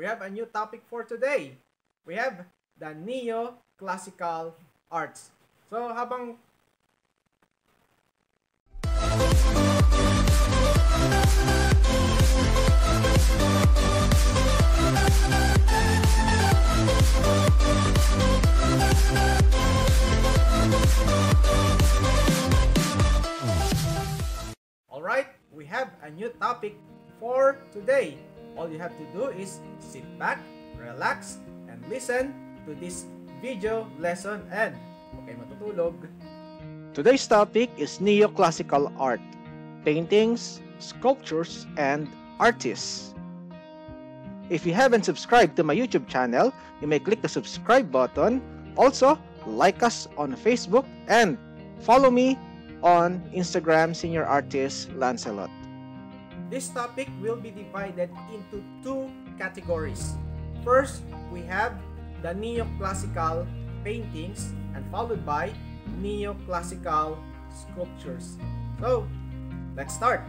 we have a new topic for today. We have the Neoclassical Arts. So habang alright, we have a new topic for today. All you have to do is sit back, relax, and listen to this video lesson and huwag kayo matutulog. Today's topic is neoclassical art, paintings, sculptures, and artists. If you haven't subscribed to my YouTube channel, you may click the subscribe button. Also, like us on Facebook and follow me on Instagram, Senior Artist Lancelot. This topic will be divided into two categories. First, we have the neoclassical paintings and followed by neoclassical sculptures. So, let's start.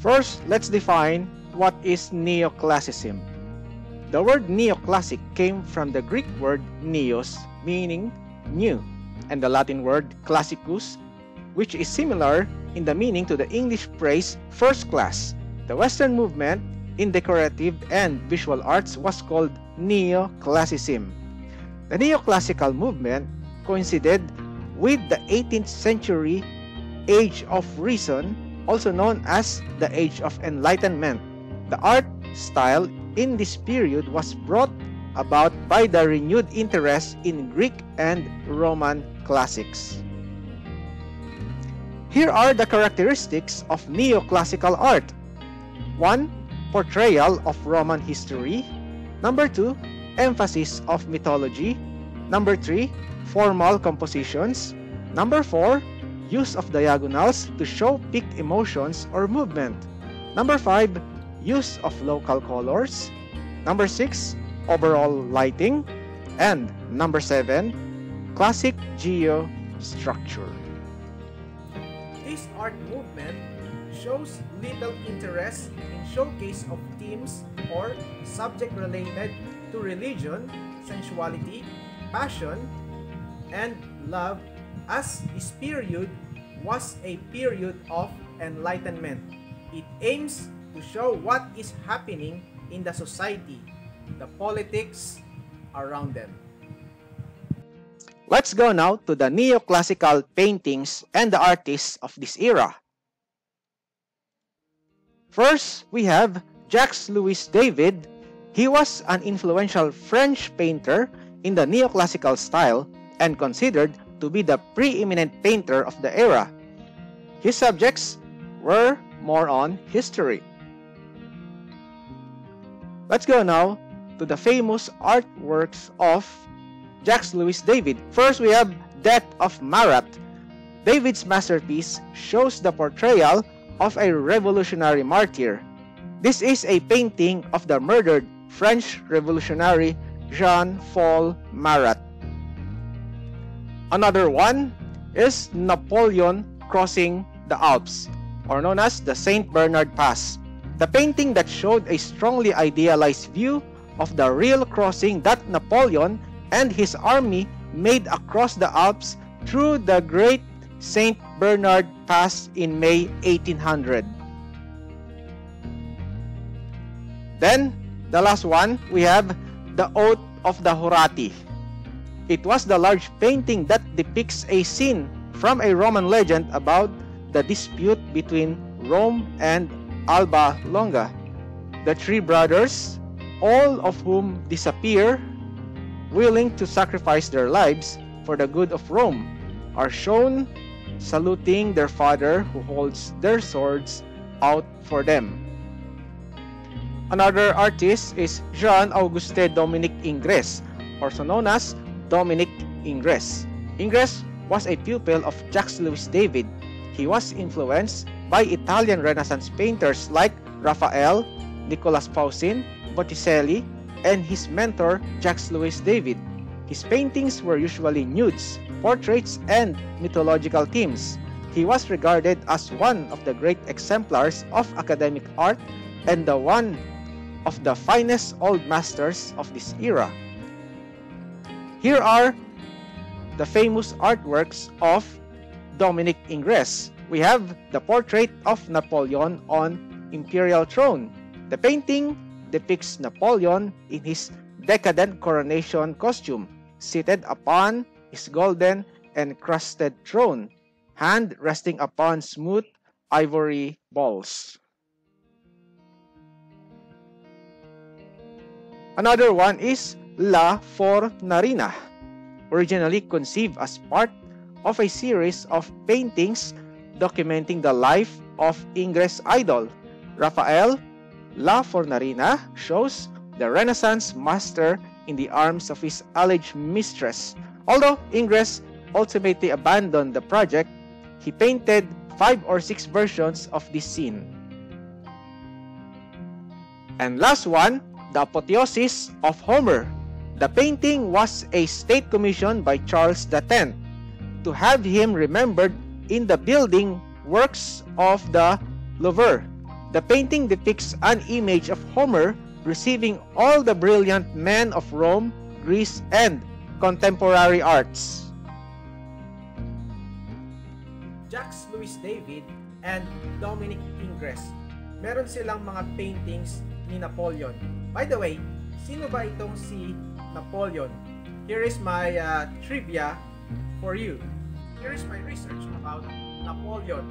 First, let's define what is neoclassicism. The word neoclassic came from the Greek word neos, meaning new, and the Latin word classicus, which is similar in the meaning to the English phrase first class. The Western movement in decorative and visual arts was called neoclassicism. The neoclassical movement coincided with the 18th century Age of Reason, also known as the Age of Enlightenment. The art style in this period was brought about by the renewed interest in Greek and Roman classics. Here are the characteristics of neoclassical art. 1. Portrayal of Roman history. Number 2. Emphasis of mythology. Number 3. Formal compositions. Number 4. Use of diagonals to show peaked emotions or movement. Number 5. Use of local colors. Number 6. Overall lighting. And number 7. Classic geostructure. This art movement shows little interest in showcase of themes or subject related to religion, sensuality, passion, and love, as this period was a period of enlightenment. It aims to show what is happening in the society, the politics around them. Let's go now to the neoclassical paintings and the artists of this era. First, we have Jacques-Louis David. He was an influential French painter in the neoclassical style and considered to be the preeminent painter of the era. His subjects were more on history. Let's go now to the famous artworks of Jacques-Louis David. First, we have Death of Marat. David's masterpiece shows the portrayal of a revolutionary martyr. This is a painting of the murdered French revolutionary Jean-Paul Marat. Another one is Napoleon Crossing the Alps, or known as the Saint Bernard Pass. The painting that showed a strongly idealized view of the real crossing that Napoleon and his army made across the Alps through the Great Saint Bernard Pass in May 1800. Then, the last one, we have the Oath of the Horatii. It was the large painting that depicts a scene from a Roman legend about the dispute between Rome and Alba Longa, the three brothers, all of whom disappear, willing to sacrifice their lives for the good of Rome, are shown saluting their father who holds their swords out for them. Another artist is Jean-Auguste-Dominique Ingres, also known as Dominique Ingres. Ingres was a pupil of Jacques-Louis David. He was influenced by Italian Renaissance painters like Raphael, Nicolas Poussin, Botticelli, and his mentor Jacques-Louis David. His paintings were usually nudes, portraits, and mythological themes. He was regarded as one of the great exemplars of academic art and the one of the finest old masters of this era. Here are the famous artworks of Dominique Ingres. We have the portrait of Napoleon on imperial throne. The painting depicts Napoleon in his decadent coronation costume, seated upon his golden encrusted throne, hand resting upon smooth ivory balls. Another one is La Fornarina, originally conceived as part of a series of paintings documenting the life of Ingres' idol, Raphael. La Fornarina shows the Renaissance master in the arms of his alleged mistress. Although Ingres ultimately abandoned the project, he painted 5 or 6 versions of this scene. And last one, the Apotheosis of Homer. The painting was a state commission by Charles X to have him remembered in the building works of the Louvre. The painting depicts an image of Homer receiving all the brilliant men of Rome, Greece, and contemporary arts. Jacques-Louis David and Dominique Ingres. Meron silang mga paintings ni Napoleon. By the way, sino ba itong si Napoleon? Here is my trivia for you. Here is my research about Napoleon,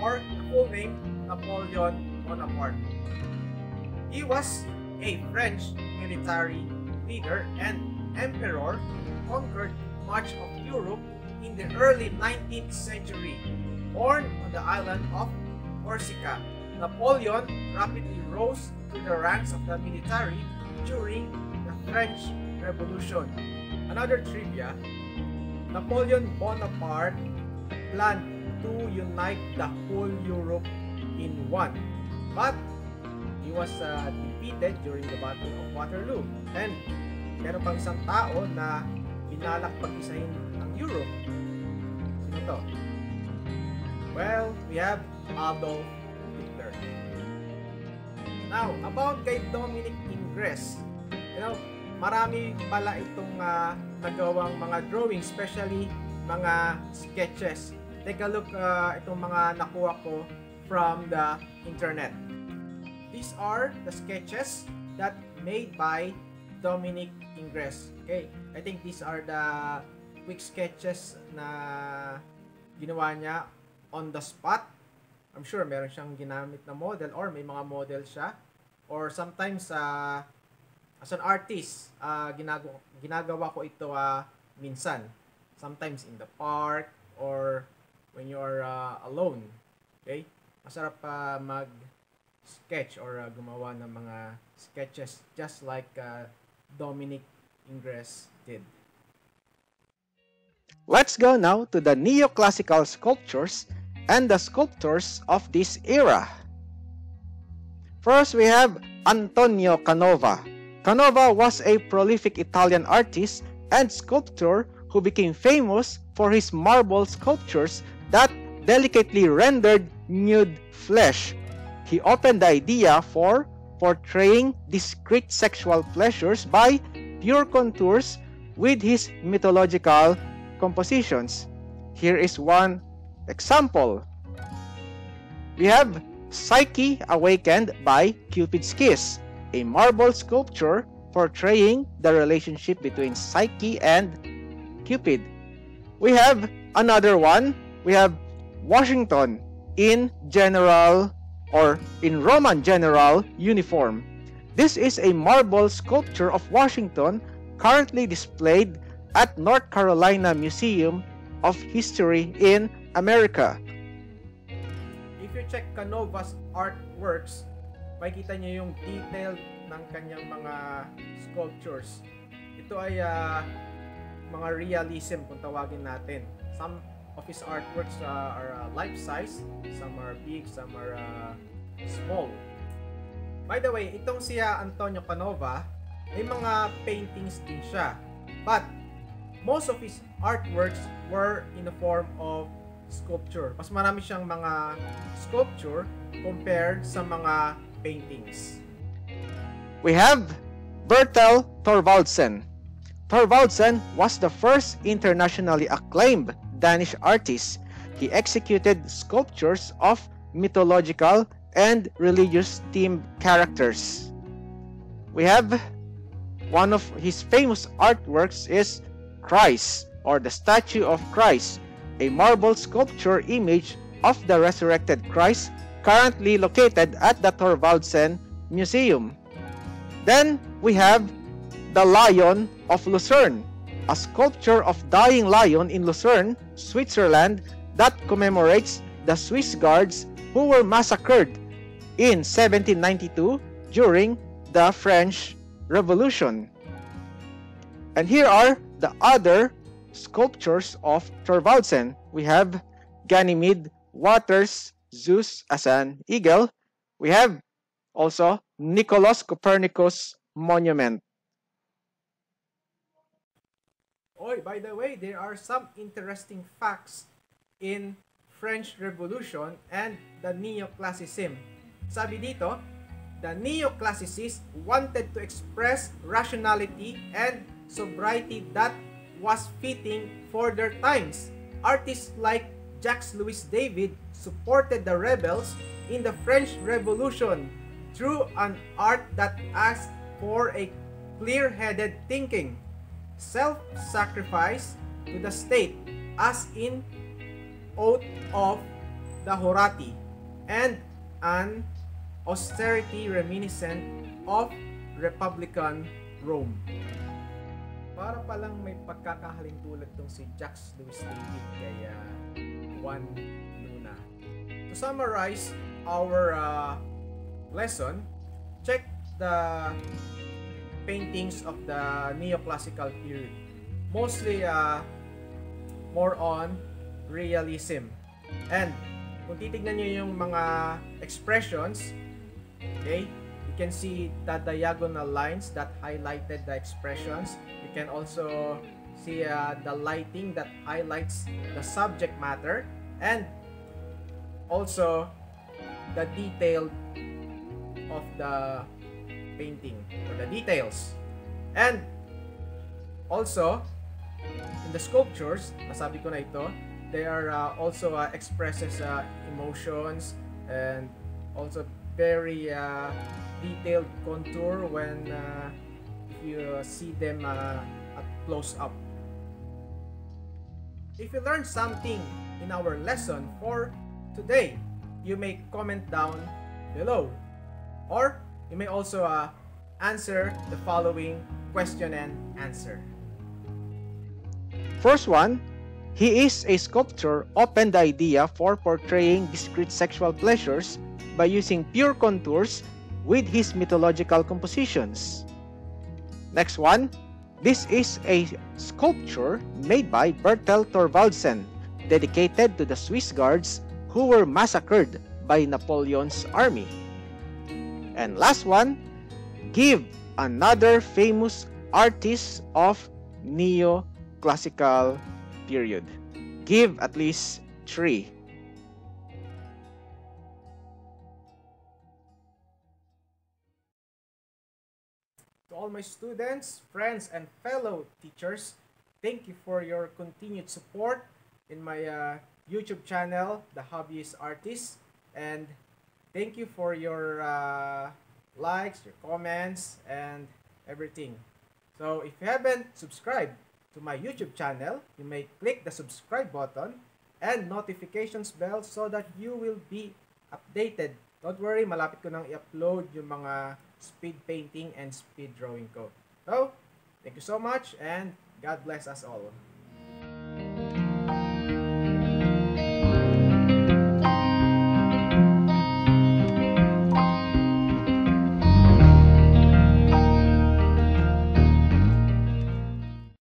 or the full name Napoleon Bonaparte. He was a French military leader and emperor who conquered much of Europe in the early 19th century. Born on the island of Corsica, Napoleon rapidly rose to the ranks of the military during the French Revolution. Another trivia, Napoleon Bonaparte planned to unite the whole Europe in one, but he was defeated during the Battle of Waterloo. And meron pang isang tao na binalak pag-isahin ang Europe. Sino to? Well, we have Adolf Hitler. Now, about kay Dominique Ingres. You know, marami pala itong nagawang mga drawings, especially mga sketches. Take a look itong mga nakuha ko from the internet. These are the sketches that made by Dominique Ingres. Okay, I think these are the quick sketches na ginawa niya on the spot. I'm sure meron siyang ginamit na model or may mga model siya. Or sometimes as an artist, ginagawa ko ito minsan. Sometimes in the park or when you're alone. Okay? Masarap mag-sketch or gumawa ng mga sketches just like Dominique Ingres did. Let's go now to the neoclassical sculptures and the sculptors of this era. First, we have Antonio Canova. Canova was a prolific Italian artist and sculptor who became famous for his marble sculptures that delicately rendered nude flesh. He opened the idea for portraying discrete sexual pleasures by pure contours with his mythological compositions. Here is one example. We have Psyche Awakened by Cupid's Kiss, a marble sculpture portraying the relationship between Psyche and Cupid. We have another one. We have Washington in general or in Roman general uniform. This is a marble sculpture of Washington currently displayed at North Carolina Museum of History in America. If you check Canova's artworks, makikita niyo yung detail ng kanyang mga sculptures. Ito ay mga realism kung tawagin natin. Some of his artworks are life-size, some are big, some are small. By the way, itong si Antonio Canova, may mga paintings din siya. But most of his artworks were in the form of sculpture. Mas marami siyang mga sculpture compared sa mga paintings. we have Bertel Thorvaldsen. Thorvaldsen was the first internationally acclaimed Danish artist. He executed sculptures of mythological and religious-themed characters. We have one of his famous artworks is Christ, or the Statue of Christ, a marble sculpture image of the resurrected Christ currently located at the Thorvaldsen Museum. Then we have the Lion of Lucerne, a sculpture of dying lion in Lucerne, Switzerland, that commemorates the Swiss guards who were massacred in 1792 during the French Revolution. And here are the other sculptures of Thorvaldsen. We have Ganymede Waters, Zeus as an eagle. We have also Nicolaus Copernicus Monument. Oh, by the way, there are some interesting facts in French Revolution and the Neoclassicism. Sabi dito, the Neoclassicists wanted to express rationality and sobriety that was fitting for their times. Artists like Jacques-Louis David supported the rebels in the French Revolution through an art that asked for a clear-headed thinking, self-sacrifice to the state, as in Oath of the Horatii, and an austerity reminiscent of Republican Rome. Para palang may pagkakahalin tulad tong si Jacques-Louis David kaya Juan Luna. To summarize our lesson, check the paintings of the neoclassical period, mostly more on realism. And kung titignan nyo yung mga expressions, okay, you can see the diagonal lines that highlighted the expressions. You can also see the lighting that highlights the subject matter, and also the detail of the painting or the details. And also in the sculptures, nasabi ko na ito, they are also expresses emotions, and also very detailed contour when you see them at close up. If you learned something in our lesson for today, you may comment down below, or you may also answer the following question and answer. First one, he is a sculptor opened the idea for portraying discrete sexual pleasures by using pure contours with his mythological compositions. Next one, this is a sculpture made by Bertel Thorvaldsen dedicated to the Swiss guards who were massacred by Napoleon's army. And last one, give another famous artist of neoclassical period. Give at least 3. To all my students, friends, and fellow teachers, thank you for your continued support in my YouTube channel, The Hobbyist Artist, and thank you for your likes, your comments, and everything. So if you haven't subscribed to my YouTube channel, you may click the subscribe button and notifications bell so that you will be updated. Don't worry, malapit ko nang i-upload yung mga speed painting and speed drawing ko. So, thank you so much and God bless us all.